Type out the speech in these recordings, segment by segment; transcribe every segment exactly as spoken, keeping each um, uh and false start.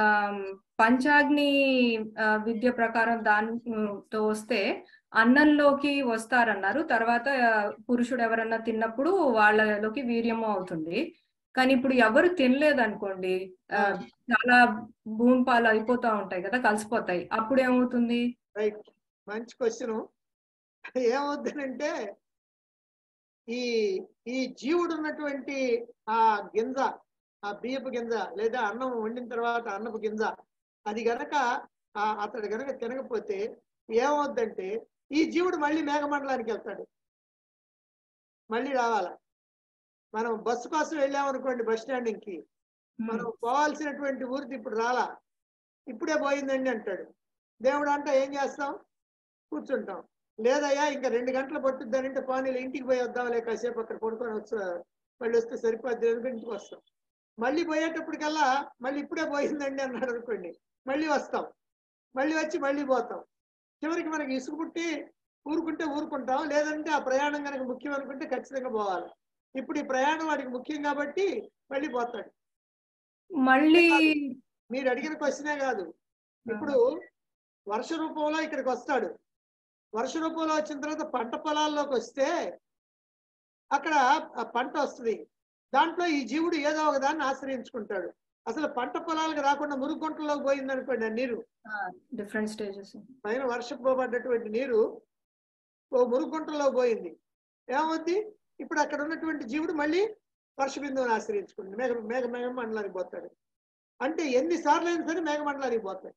Um, Panchagni uh, Vidya Prakaram Dan um, Toste, Annan Loki was Taranaru, Tarvata Purushu Everana Tinapuru, Vala Loki Viriam Autundi, Kanipudi Avar Tinle than Kundi, Tala Boom Pala Ipota, the Kalspotai, Apude Mutundi. Right, Manch question. Yeah, then day. He he chewed on the twenty uh Ginza. A beer Ginza, later Anna went in Travata, Anna Ginza. Adigaraka, after the Garaka Tenapote, yeah, that day, he chewed Mali Magamata and Keltadi. Mali Ravala. Mano Buscas eleven twenty bus standing key. Mano Paul said twenty Urti Purala. He put a boy in the entered. They would under Yasa puts on down. Later, I think a rendigantal put to the end of final inking by Ada like I said, but the photos by Luska Serpa, there have been to us. Maliboya to Pricala, Malipuda boys in the end and another quinny. Malivasta, Malivachi Malibota. Chevrolet is put a Urkunta Urkunta, Lazanta, Prayan and Mukim and Kunta cuts like a ball. He put a Prayan or Muking up a tea, Malibota. Mali me radical question I gather. You put Varsharupola, I could costard. Varsharupola Chandra, the Pantapala locoste Akara, a Pantostri. Danto he jewed Yadaw than Asrin's Kuntar. As a Pantapala Rakona Murukontola going in Niru. Different stages. Final worship over that went Niru. Oh, Murukontola going in. Yamati, if I could only twenty jewed Mali, worship in the Asrin's Kun, Megaman Laribotter. Until in the Sarlands, Megaman Laribotter.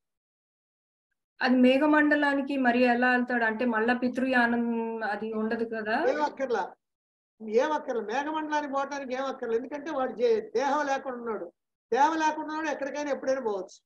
And Mega Mandalaniki, Mariella, Ante Malla Pitruyanam at the under the Kerala. Yavakal, Megamandari water, Yavakal, and they have a lack of node. They have a lack of node, a cricket, a prayer boats.